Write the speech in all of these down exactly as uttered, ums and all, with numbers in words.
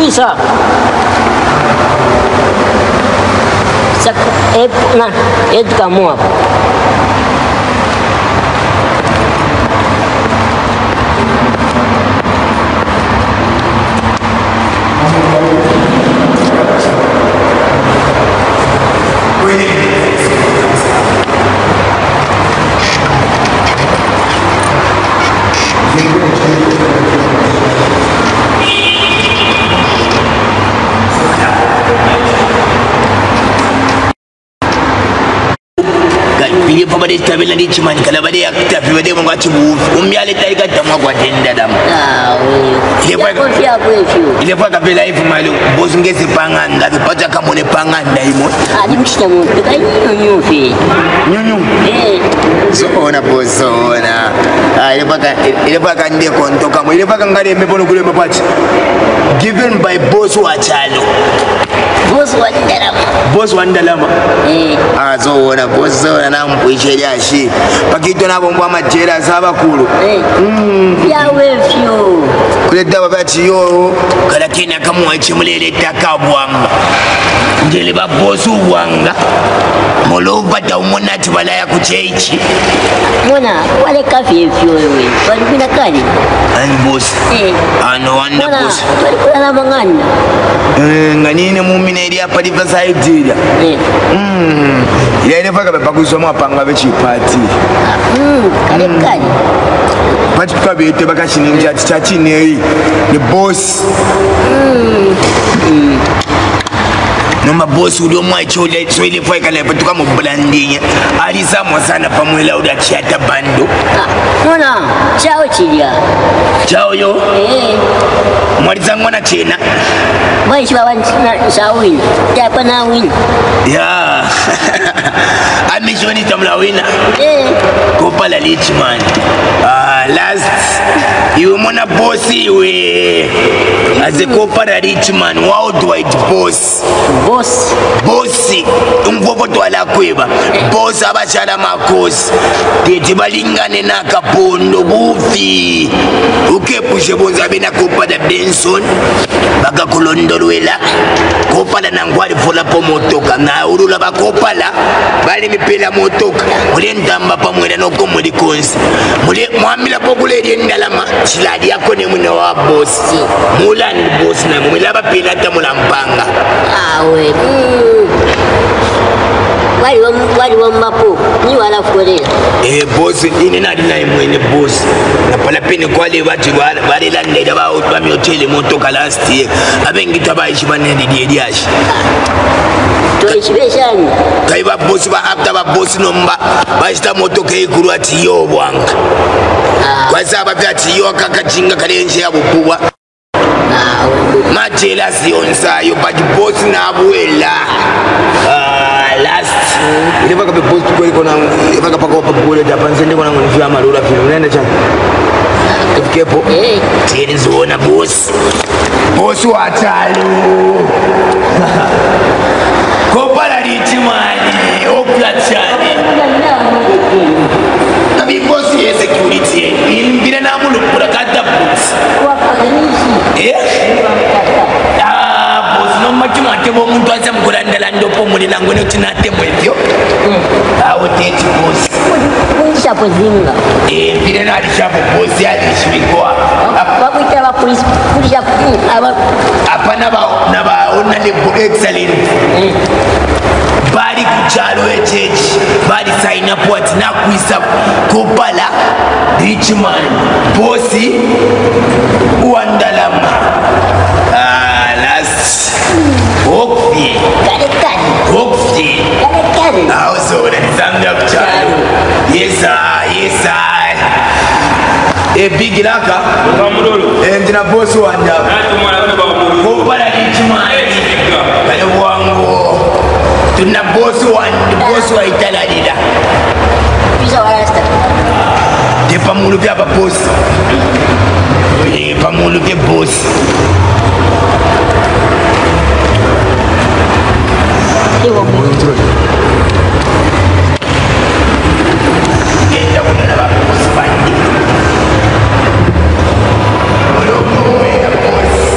Bisa sak ep nah ed kamu apa Bili papa de tabela de chiman kala bade akta bade mwa chibu umyale taiga damwa gwatenda dam ah oui ile kwa pia kwetu ile kwa kabela hivu malu bozunge zipanga ndazi pata kama ne panga ndaimo ah dimshika mu kai nyonyo fi nyonyo eh so ona bozona ah ile paka ile paka ndie kontoka mu ile paka ngale mbepono kule mapachi given by boss wa chalo boss wa ndalama boss wa ndalama eh ah so ona boss ona na mpuisheli ashi pakito na bomba majera zaba kulu eh mm ya wefyo kule daba bati yo kala kina kamwa chimulele takabwanga ndele ba boss wanga moloba da umona tibala ya kuchechi mona wale kafi efyo wewe bali kuna kali ani boss eh ano wanda boss bali kuna mangana eh nganine mumine ili hapa diva saidia eh mm ile ile paka pakuzoma panga vechi party mm kale kale party kabete bakashininja tichachi nei the boss mm noma boss udio mwacho ile swile fai kale patuka mu blandinye ali samo sana pamwela uda chata bando nona chao chilia chao yo eh mwalizangwa na chena mwaisha wanchina sawi ya pana win ya amishoni tamla wina eh kopala lichman ah last you mona bossi we as a kopala lichman wow do it boss boss bossi umvovo twala kweba boss abachala makosi tetibalingane na kapondo bufi ukepushe bonza bina kopala benson baga kulondolwela kopala nangwali fola pomotoka na urula bakopala bali mipela motoka mule ndamba pamwela noko muli konsi mule mwamila popula eri endalama chiladi yako ne mwina wa bosi mulandi bosi na mwila bapela ta mulampanga awe wali wa wali wa mapo ni wala kore eh boss ini na dina imwene boss na pala pene kwale bati bali la ndeda ba utwa mi hotel moto last year abengi tabaishi banende die diashi to special kai ba boss ba after ba boss nomba baista moto kai guru ati yo bwanga kwaza ba ati yo kakachinga kalenje yabukuwa majela sionza yo ba boss na abuela last ile baka pe post kweli kona baka pako pole Japan sende kona ngonifia marura film nenda cha kepo eh tiri zona boss boss watalu kopala litimani oplachani tabi boss ye security bila na mulu kura kata boss kwa eh Machuma tebo mtu aza mkulanda lando pomo linangu ni utinate mwevyo. Awo teti boss. kuzinga. E, vile na alishapo bosi alishikwa. Babu itaba police kuja aba apa na ba na ba ona le excellent. Bari kuchalo echechi, bari sign up what na kuisa kopala Richman bosi uandalama. Ah last Okfi. Karekani. Okfi. Karekani. How so that stand up child. Yes sir, yes sir. A big laka. Kamulolo. And na bosi uandalama. Natumwana ba mulu. Kopala Richman. Bale wango. Tuna bosi wa bosi wa Itala dida. Pisa walasta. De pamulu bya ba bosi. De pamulu bya bosi. Ewa mutro. Enda kuna ba bosi bandi. Olomo ya bosi.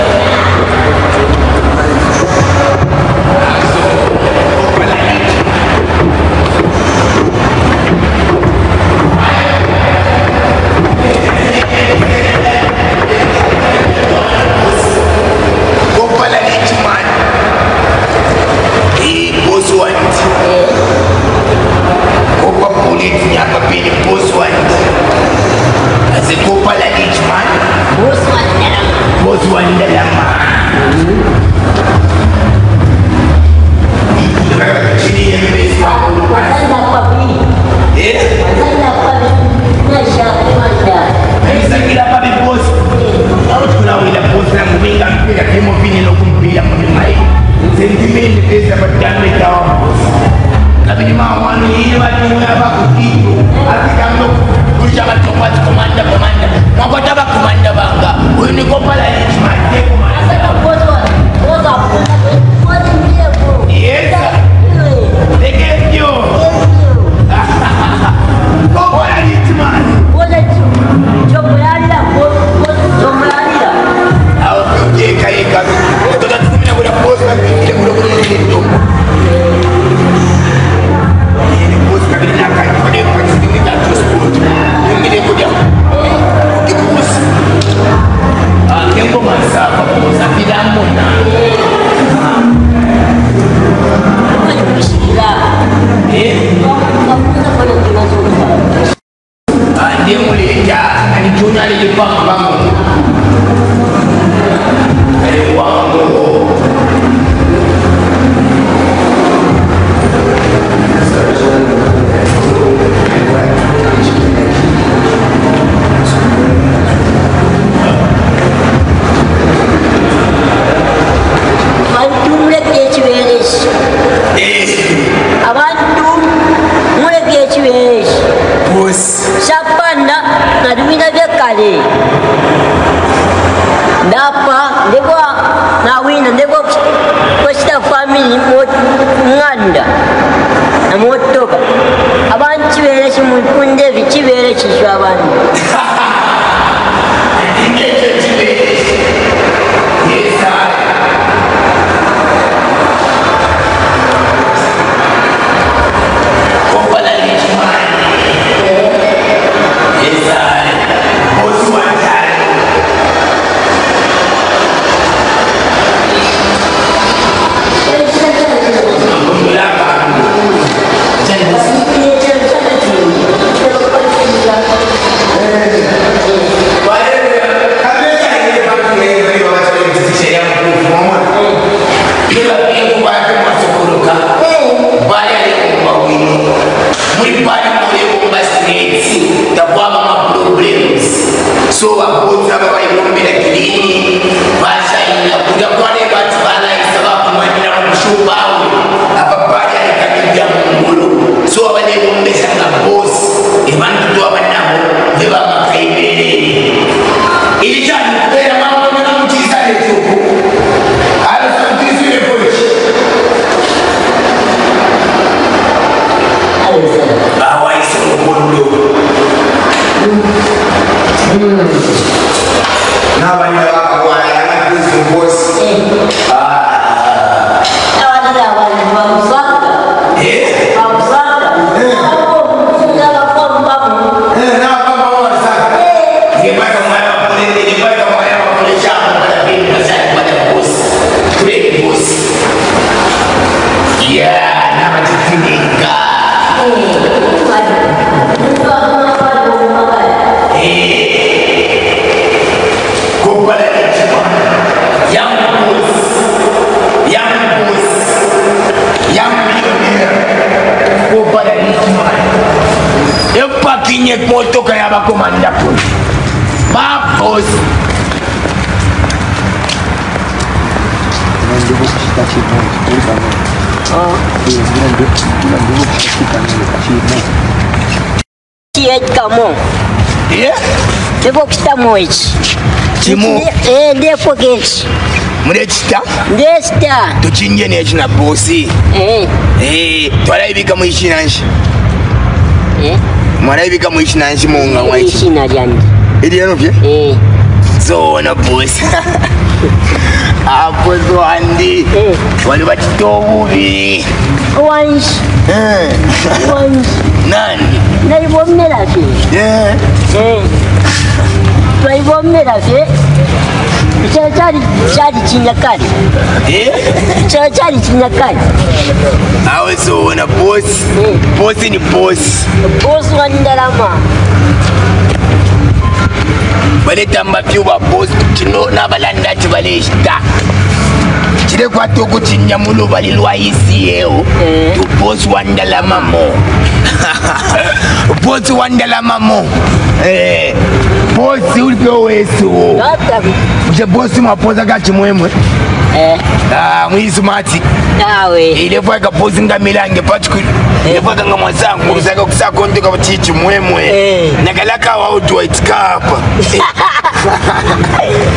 Why nye kumotoka ya bakomanda kuni. Bakos. Chiet kamo. Yeah? Nebo kita moich. Chimu? Eh, ndipo kechi. Mrechita? Mrechita. Tuchinje nechi na bosi. Eh. Eh, tuwala hivi kamo ishi nanshi. Eh? Mwana hivi kamo ishi nanshi munga waichi. Ishi na jani. Idi ya nupye? Eh. So, na bosi. Apo so andi. Eh. Waluwa chitovu vi. Wanshi. Eh. Wanshi. Nani? Na hivu mnerafi. Eh. Eh. Na hivu mnerafi. Chachari chachari chinyakari. Eh? Chachari chinyakari. I also wanna boss. Boss in the boss. Boss one darama. Bale tamba piwa boss chino na balanda chivale shita. Chile kwa toku chinyamulo balilwa isi eo. To boss one darama mo. Boss one darama mo. Eh. Boss ulio wesu. Nata. Je bosi mapoza gachi muemwe. Eh. Ah, mwizu mati. Nawe. Ilefwa yaka posi nga milange patu kuli. Ilefwa yaka mwazangu. Mwuzaka kusako nduka watichi muemwe. Eh. Nakalaka wa utu wa itika hapa.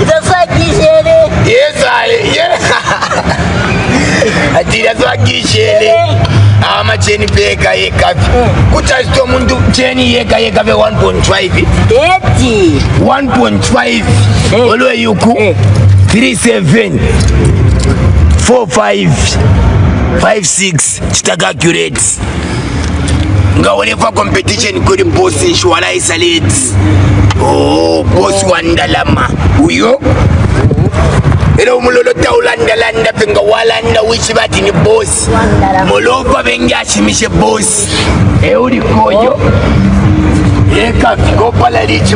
Itasuwa kishele. Yesu ale. Ati itasuwa kishele. Ama cheni peka yeka. Kutashito mundu cheni yeka yeka ve one point five. Eti. one point five. Olwe yuku three seven four five five six chitaka curates nga olefa competition kuri mbosi shwala isalates oh boss wandalama uyo era umulolo taulanda landa pinga walanda wichi bati ni boss molova benga ashimishe boss e uri koyo eka kopa la lichi.